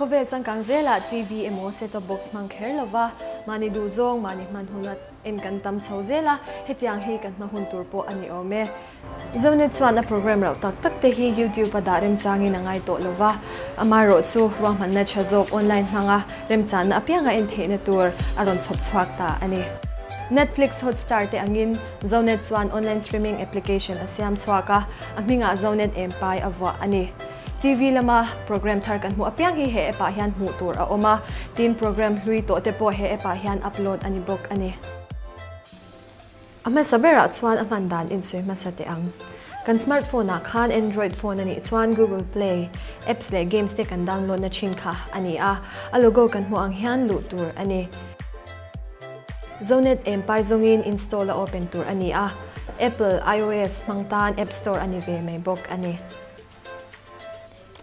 Ko belsan kang zela TV emo set-top box mang kherlova mani duzong mani manhunat en kan tam chho zela hetiang hi kan mahun turpo ani ome Zonet swana program raw tak tak te hi YouTube adarem changi nangai to lova amaro chu wa manna chhazok online hanga remchan apianga en theina tur aron chhop chhuak ta ani Netflix Hotstar te angin Zonet swan online streaming application asiam chhuaka aminga Zonet Empai avwa ani TV lama program thar kan mu apiang hi he pa hian mu tur a oma tin program hlui to te po he pa hian upload ani bok ani ame sabera chuan amandan in se masate ang kan smartphone a khan Android phone ani chuan Google Play apps le games te kan download na chin kha ani a alogo kan mu ang hian lu tur ani Zonet Empai zongin install a open tur ani a Apple iOS mangtan App Store ani ve mai bok ani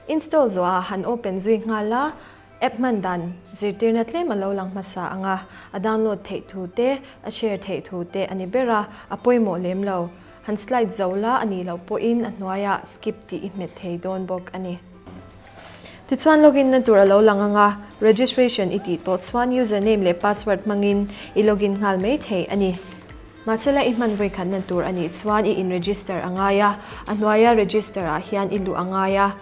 Install zoa han open zui ngala app mandan zirtir natle malo lang masa anga a download thei thu te a share thei thu te ani bera apoimo lemlo han slide zola ani lo po in anwaya skip ti imet thei don bok ani ti chuan login na tur alo lang anga registration iti to chuan username le password mangin I login ngal mei thei ani Masela iman voi khan na tur ani chuan I in register angaya anwaya register a hian ilu angaya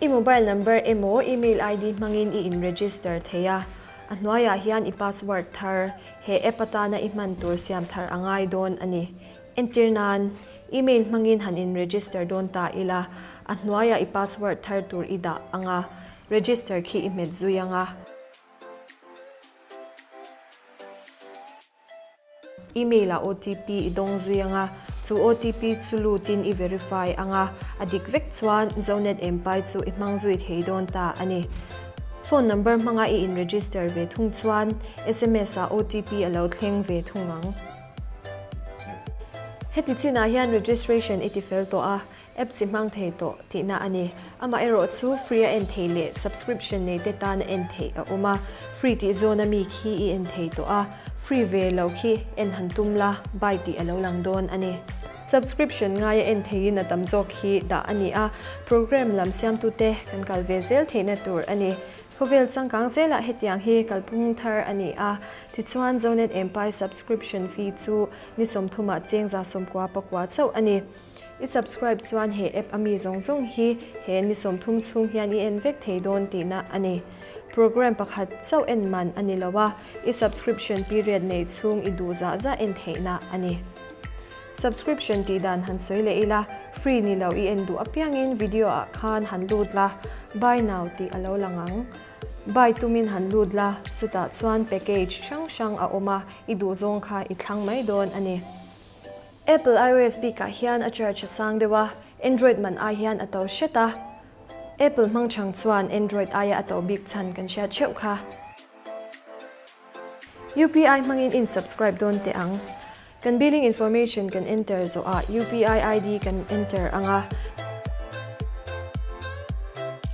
I mobile number emo email ID mangin I-in register theya anwaya hian I password thar he epatana iman tur siam thar angai don ani entirnan email mangin han in register don ta ila anwaya I password thar tur ida anga register khi imet zuyanga email a OTP idong zuyanga chu OTP chulu tin I verify anga adik vek chuan Zonet Empai chu imang zui thei don ta ani phone number manga I in register ve thung chuan SMS a OTP alo thleng ve thungang heti china hian registration iti fel to a app si mang thei to ti na ani ama ero chu free en thei le subscription nei te tan en thei a uma free ti zona mi khi I en thei to a free ve lo khi en hantumla bai ti alo lang don ani subscription ngai en thein atam jok hi da ani a program lam siam tu te kan kalve zel theina tur ani khovel changkang zela hetiang hi kalpung thar ani a ti chuan Zonet Empai subscription fee chu ni som thuma chengza som kwa pakwa chau ani I subscribe chuan he app ami zongzong hi he ni som thum chung hian I en vek thei don ti na ani program pakhat chau en man ani lawa I subscription period nei chung I du za za en theina ani Subscription ti dan han soile ila free ni lo I endu apiangin video a khan han ludla buy now ti alo langang buy tumin han ludla chuta chuan package shang shang a oma I du zong kha I thlang mai don ani Apple iOS bi ka hian a charge sang dewa Android man a hian ato sheta Apple mang chang chuan Android aya ato big chan kan sha cheu kha UPI mangin in subscribe don te ang Kan billing information can enter so a UPI ID can enter anga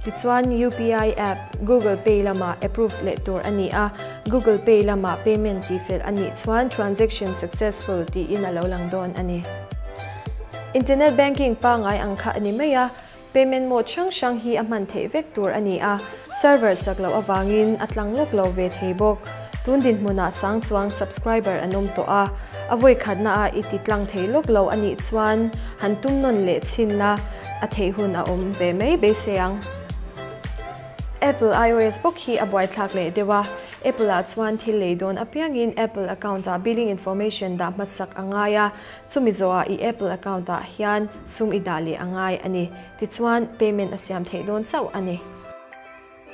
Tichuan UPI app Google Pay lama approved le tur ani a Google Pay lama payment ti fel ani chuan transaction successful ti in alo lang don ani Internet banking pa ngai ang kha ani meya payment mode chang chang hi aman thei vek tur ani a server chaklo awangin atlang lok lo ve thei bok tundin muna sang chuang subscriber anom to a avoi khatna a ititlang theilok lo ani chuan hantum non le chinna a theihun a om ve mai be seang Apple iOS bok hi abwai thlak le dewa Apple a chuan thil le don apiang in Apple account a billing information da masak angaya chumi zoa I Apple account a hian sum idali angai ani ti chuan payment asiam thei don chau ani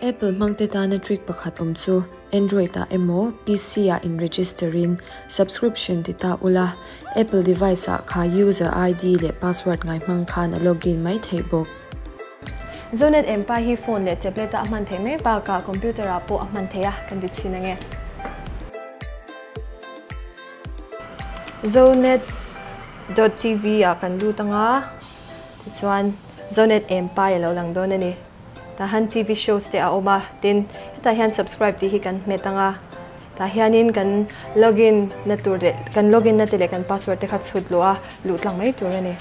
Apple mangte tana trick pakhat omchu Android ta emo PC a in registering subscription ti ta ula Apple device a kha user ID le password ngai mang khan a login mai thei bok Zonet Empai hi phone le tablet a man thei me ba ka computer a po a man theya kan dit sinange zonet.tv a kan lu tanga chuan Zonet Empai lo lang don ani Tahan TV shows te aoma tin tahian subscribe ti hi kan metanga tahianin kan login na tur kan login na tele kan password te khat chutlo a lutlang mai tur ani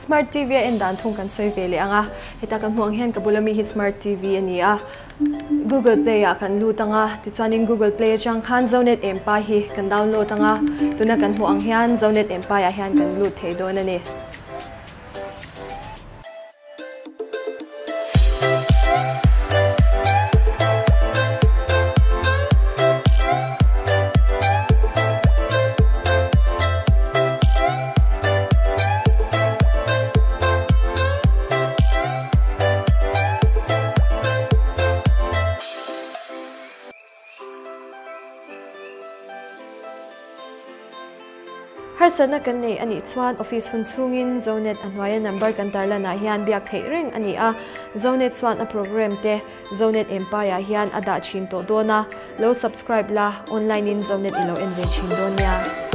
Smart TV and dantong kan survey anga hita kan huang hen kabulami hi Smart TV ania Google Play kan lutang a titsanin Google Play chang khan Zonet Empai hi kan download anga tuna kan huang hian Zonet Empai a hian kan lut thei don ani Harsana kan nei ani chuan office hun chungin Zonet anwaya number kan tarla na hian biak thei reng ani a Zonet chuan a program te Zonet Empai a hian ada chin to dona lo subscribe la online in Zonet ilo enrich hin donia